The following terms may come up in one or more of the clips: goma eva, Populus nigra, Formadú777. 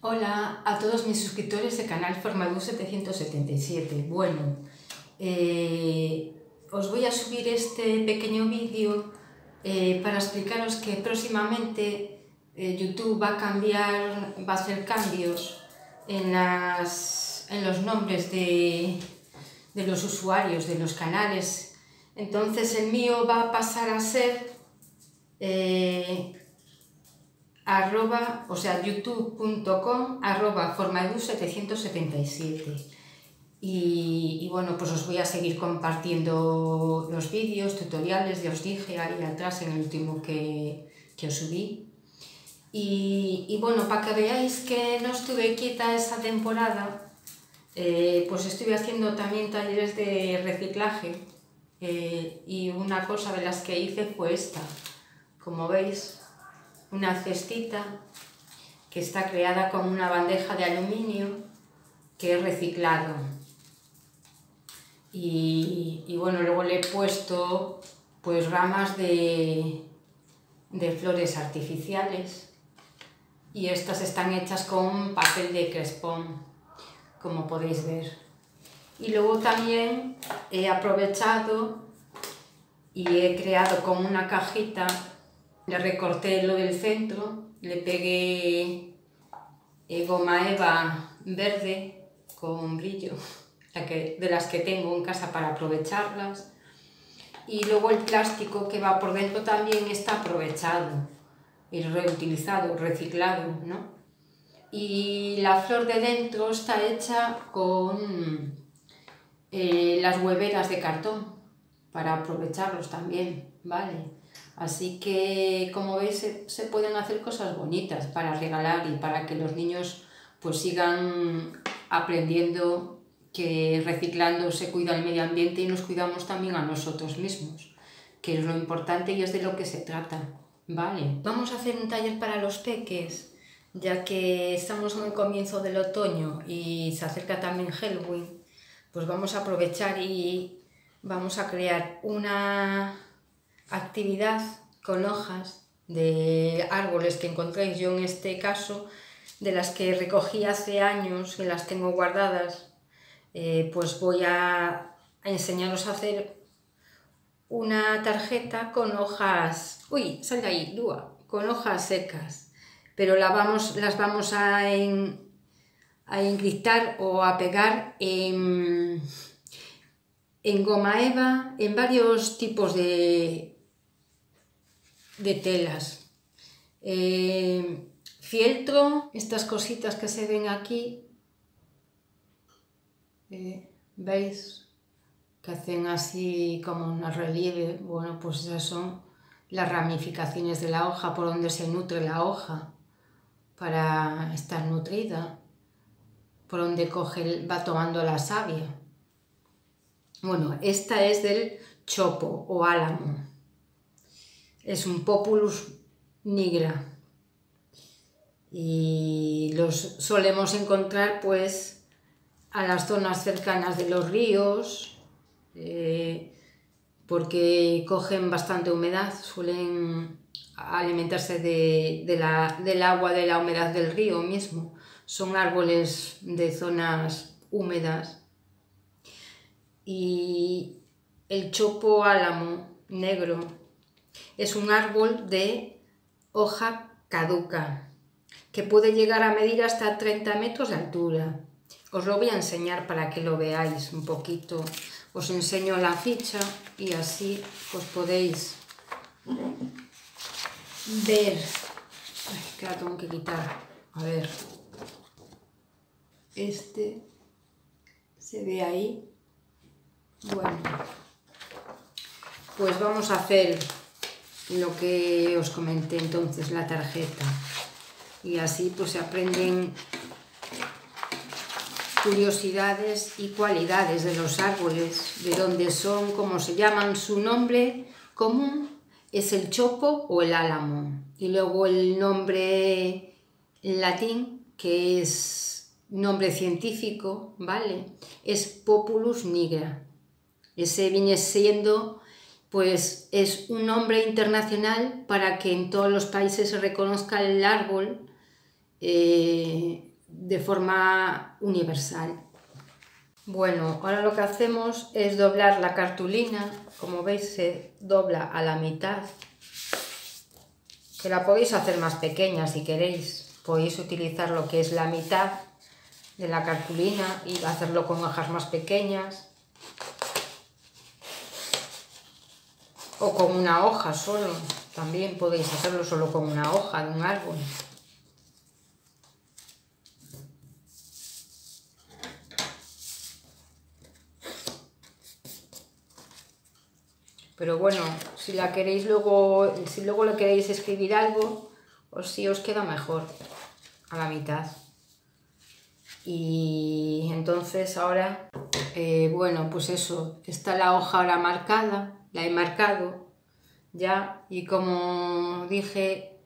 Hola a todos mis suscriptores del canal Formadú777. Bueno, os voy a subir este pequeño vídeo para explicaros que próximamente YouTube va a hacer cambios en los nombres de los usuarios de los canales. Entonces el mío va a pasar a ser youtube.com/Formadú777 y bueno, pues os voy a seguir compartiendo los vídeos, tutoriales, ya os dije ahí atrás en el último que os subí. Y bueno, para que veáis que no estuve quieta esta temporada, pues estuve haciendo también talleres de reciclaje y una cosa de las que hice fue esta, como veis. Una cestita que está creada con una bandeja de aluminio que he reciclado y bueno, luego le he puesto pues ramas de flores artificiales y estas están hechas con papel de crespón, como podéis ver. Y luego también he aprovechado y he creado con una cajita. Le recorté lo del centro, le pegué goma eva verde con brillo, de las que tengo en casa para aprovecharlas. Y luego el plástico que va por dentro también está aprovechado, reutilizado, reciclado, ¿no? Y la flor de dentro está hecha con las hueveras de cartón para aprovecharlos también, ¿vale? Así que, como veis, se pueden hacer cosas bonitas para regalar y para que los niños pues sigan aprendiendo que reciclando se cuida el medio ambiente y nos cuidamos también a nosotros mismos, que es lo importante y es de lo que se trata, ¿vale? Vamos a hacer un taller para los peques, ya que estamos en el comienzo del otoño y se acerca también Halloween, pues vamos a aprovechar y vamos a crear una actividad con hojas de árboles que encontréis, yo en este caso de las que recogí hace años, que las tengo guardadas, pues voy a enseñaros a hacer una tarjeta con hojas, uy, sal de ahí, Dúa, con hojas secas, pero las vamos a encriptar o a pegar en goma eva, en varios tipos de telas, fieltro, estas cositas que se ven aquí, veis que hacen así como un relieve. Bueno, pues esas son las ramificaciones de la hoja, por donde se nutre la hoja para estar nutrida, por donde va tomando la savia. Bueno, esta es del chopo o álamo, es un Populus nigra y los solemos encontrar pues a las zonas cercanas de los ríos, porque cogen bastante humedad, suelen alimentarse del agua, de la humedad del río mismo. Son árboles de zonas húmedas. Y el chopo álamo negro es un árbol de hoja caduca que puede llegar a medir hasta 30 metros de altura. Os lo voy a enseñar para que lo veáis un poquito. Os enseño la ficha y así os podéis ver. Ay, que la tengo que quitar. A ver. Este se ve ahí. Bueno, pues vamos a hacer lo que os comenté entonces, la tarjeta, y así pues se aprenden curiosidades y cualidades de los árboles, de dónde son, cómo se llaman. Su nombre común es el chopo o el álamo, y luego el nombre en latín, que es nombre científico, ¿vale? Es Populus nigra. Ese viene siendo, pues, es un nombre internacional para que en todos los países se reconozca el árbol de forma universal. Bueno, ahora lo que hacemos es doblar la cartulina, como veis se dobla a la mitad, que la podéis hacer más pequeña si queréis, podéis utilizar lo que es la mitad de la cartulina y hacerlo con hojas más pequeñas o con una hoja solo, también podéis hacerlo solo con una hoja de un árbol. Pero bueno, si la queréis luego, si luego le queréis escribir algo, o si os queda mejor a la mitad. Y entonces ahora, bueno, pues eso, está la hoja ahora marcada, la he marcado ya, y como dije,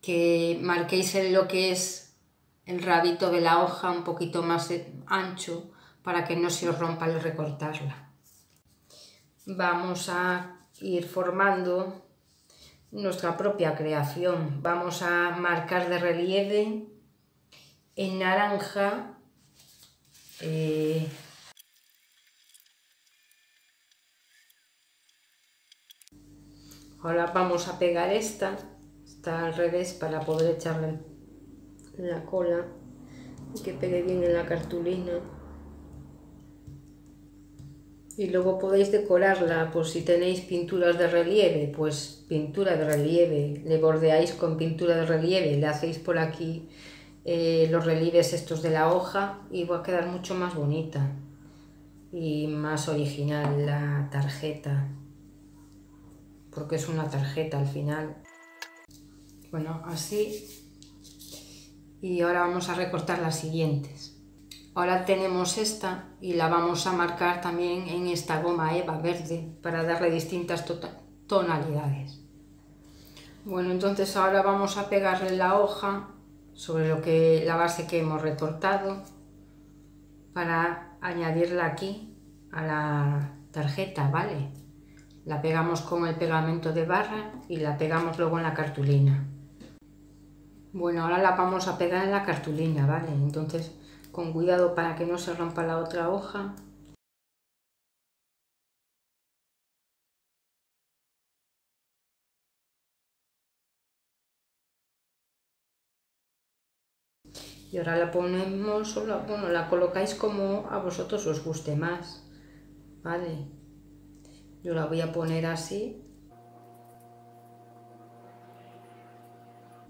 que marquéis en lo que es el rabito de la hoja un poquito más ancho para que no se os rompa al recortarla. Vamos a ir formando nuestra propia creación. Vamos a marcar de relieve en naranja Ahora vamos a pegar esta, está al revés para poder echarle la cola y que pegue bien en la cartulina. Y luego podéis decorarla, pues si tenéis pinturas de relieve, pues pintura de relieve, le bordeáis con pintura de relieve, le hacéis por aquí los relieves estos de la hoja y va a quedar mucho más bonita y más original la tarjeta, porque es una tarjeta al final. Bueno, así. Y ahora vamos a recortar las siguientes. Ahora tenemos esta y la vamos a marcar también en esta goma eva verde para darle distintas tonalidades. Bueno, entonces ahora vamos a pegarle la hoja sobre lo que, la base que hemos recortado para añadirla aquí a la tarjeta, ¿vale? La pegamos con el pegamento de barra y la pegamos luego en la cartulina. Bueno, ahora la vamos a pegar en la cartulina, ¿vale? Entonces, con cuidado para que no se rompa la otra hoja. Y ahora la ponemos, bueno, la colocáis como a vosotros os guste más, ¿vale? Yo la voy a poner así.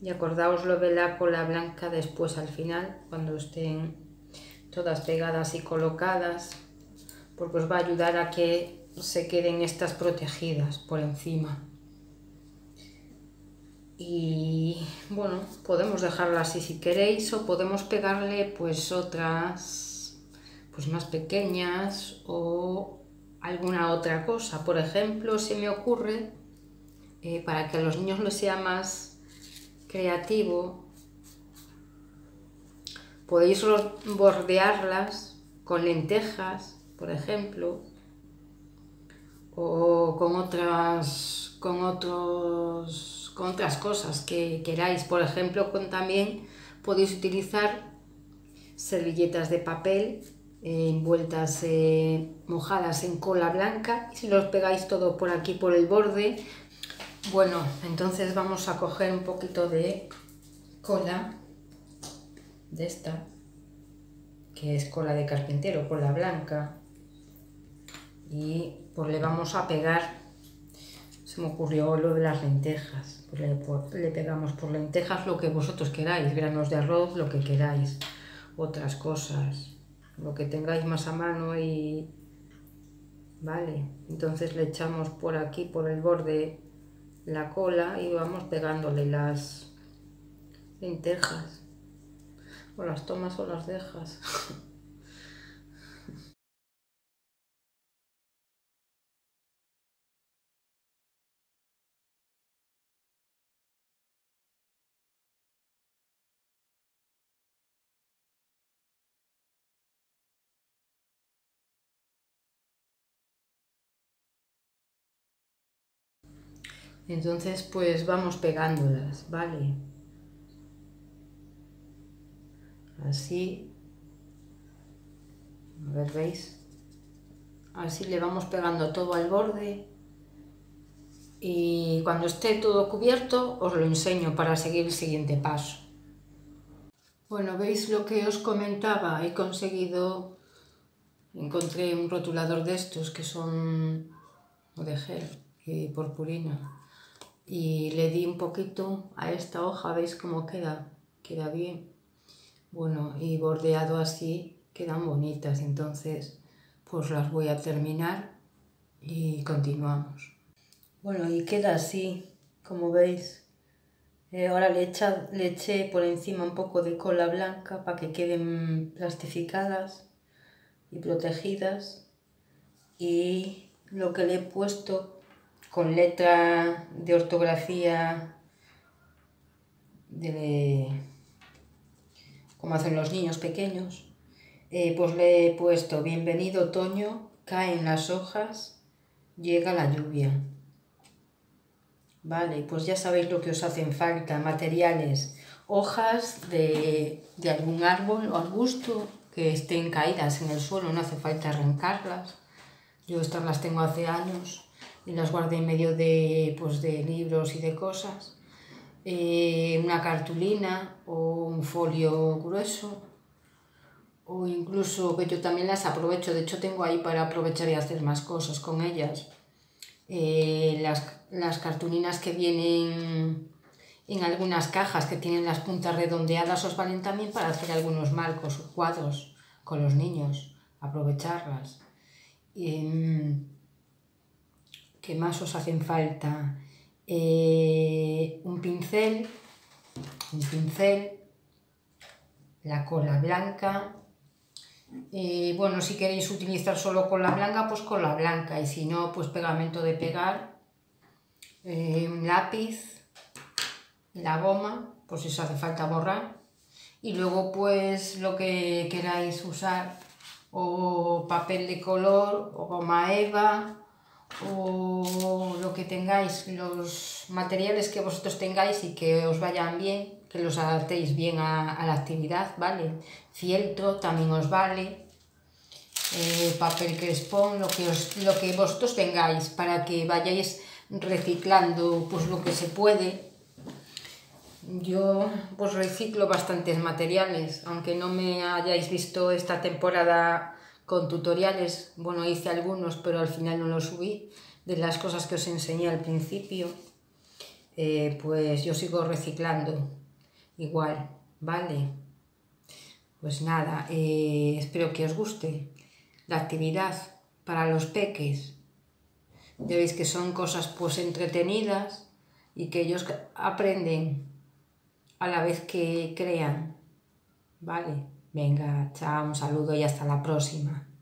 Y acordaos lo de la cola blanca después al final, cuando estén todas pegadas y colocadas, porque os va a ayudar a que se queden estas protegidas por encima. Y bueno, podemos dejarla así si queréis, o podemos pegarle pues otras pues más pequeñas o alguna otra cosa. Por ejemplo, se me ocurre, para que a los niños les sea más creativo, podéis bordearlas con lentejas, por ejemplo, o con otras cosas que queráis. Por ejemplo, también podéis utilizar servilletas de papel envueltas, mojadas en cola blanca, y si los pegáis todo por aquí, por el borde. Bueno, entonces vamos a coger un poquito de cola de esta, que es cola de carpintero, cola blanca, y pues le vamos a pegar, se me ocurrió lo de las lentejas, pues le pegamos por lentejas lo que vosotros queráis, granos de arroz, lo que queráis, otras cosas, lo que tengáis más a mano. Y vale, entonces le echamos por aquí, por el borde, la cola y vamos pegándole las lentejas. O las tomas o las dejas. Entonces pues vamos pegándolas, ¿vale? así, a ver, veis, así le vamos pegando todo al borde y cuando esté todo cubierto os lo enseño para seguir el siguiente paso. Bueno, veis lo que os comentaba, he conseguido, encontré un rotulador de estos que son de gel y purpurina y le di un poquito a esta hoja, veis cómo queda, queda bien, bueno, y bordeado así quedan bonitas, entonces pues las voy a terminar y continuamos. Bueno, y queda así, como veis. Ahora le eché por encima un poco de cola blanca para que queden plastificadas y protegidas, y lo que le he puesto con letra de ortografía de como hacen los niños pequeños, pues le he puesto bienvenido otoño, caen las hojas, llega la lluvia. Vale, pues ya sabéis lo que os hacen falta, materiales, hojas de algún árbol o arbusto que estén caídas en el suelo, no hace falta arrancarlas. Yo estas las tengo hace años y las guardé en medio de, pues, de libros y de cosas. Una cartulina o un folio grueso, o incluso que yo también las aprovecho, de hecho tengo ahí para aprovechar y hacer más cosas con ellas. Las cartulinas que vienen en algunas cajas que tienen las puntas redondeadas os valen también para hacer algunos marcos o cuadros con los niños, aprovecharlas. ¿Qué más os hacen falta? Un pincel, la cola blanca. Bueno, si queréis utilizar solo cola blanca, pues cola blanca, y si no, pues pegamento de pegar, un lápiz, la goma, pues si os hace falta borrar, y luego pues lo que queráis usar, o papel de color, o goma eva, o lo que tengáis, los materiales que vosotros tengáis y que os vayan bien, que los adaptéis bien a la actividad, ¿vale? Fieltro también os vale, papel crespón, lo que vosotros tengáis para que vayáis reciclando pues lo que se puede. Yo pues reciclo bastantes materiales, aunque no me hayáis visto esta temporada con tutoriales, bueno, hice algunos pero al final no los subí, de las cosas que os enseñé al principio, pues yo sigo reciclando. Igual, vale, pues nada, espero que os guste la actividad para los peques, ya veis que son cosas pues entretenidas y que ellos aprenden a la vez que crean, vale, venga, chao, un saludo y hasta la próxima.